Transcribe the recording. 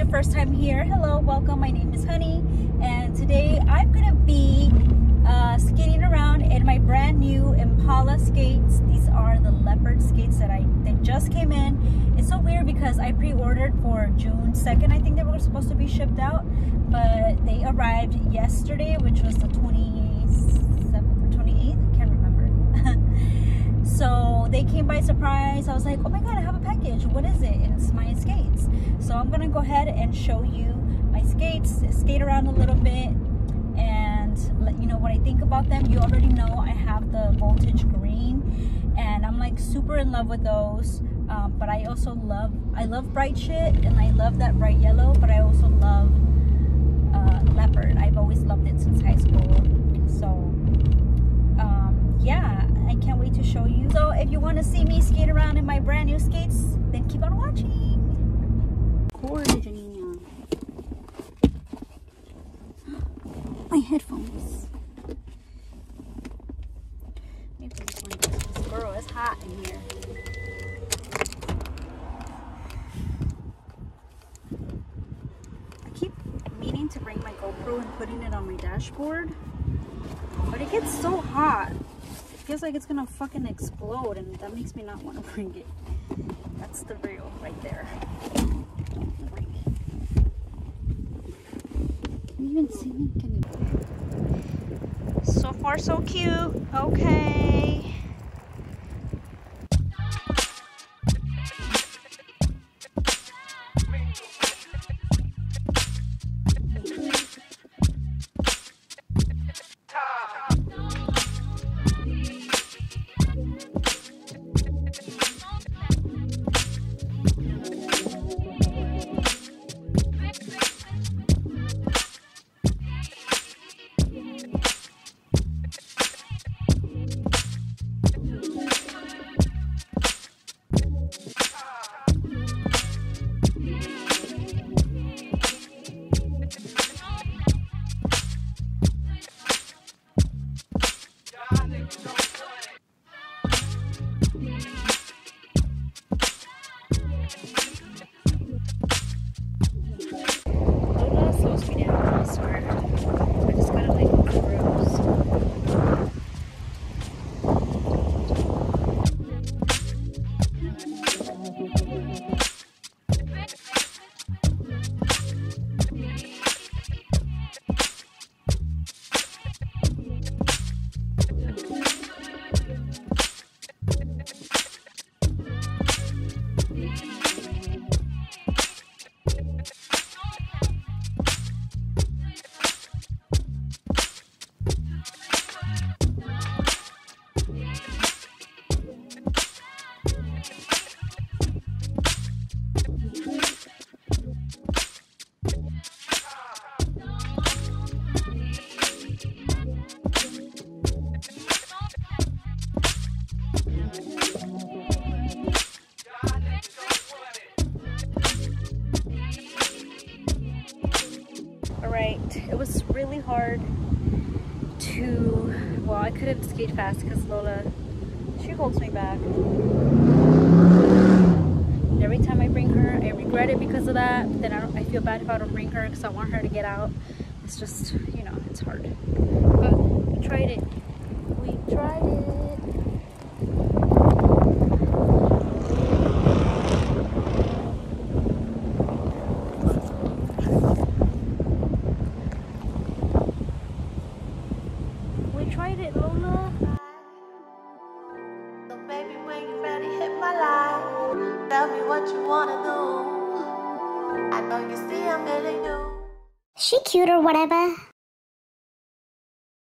your first time here, hello, welcome. My name is Honey, and today I'm gonna be skating around in my brand new Impala skates. These are the leopard skates that just came in. It's so weird because I pre-ordered for June 2nd. I think they were supposed to be shipped out, but they arrived yesterday, which was the 27th or 28th. I can't remember. So they came by surprise. I was like, oh my god, I have a package. What is it? And it's my skates. So I'm gonna go ahead and show you my skates, skate around a little bit, and let you know what I think about them. You already know I have the Voltage Green, and I'm like super in love with those. But I also love bright shit, and I love that bright yellow. But I also love leopard. I've always loved it since high school. So yeah, I can't wait to show you. So if you want to see me skate around in my brand new skates, then keep on watching. My headphones. Maybe this one, this girl is hot in here. I keep meaning to bring my GoPro and putting it on my dashboard, but it gets so hot. It feels like it's gonna fucking explode, and that makes me not want to bring it. That's the reel right there. Don't bring it. Can you even see me? Can you? So far, so cute. Okay. It was really hard to, well, I couldn't skate fast because Lola, she holds me back. And every time I bring her, I regret it because of that. But then I feel bad if I don't bring her because I want her to get out. It's just, you know, it's hard. But we tried it. We tried it. She cute or whatever.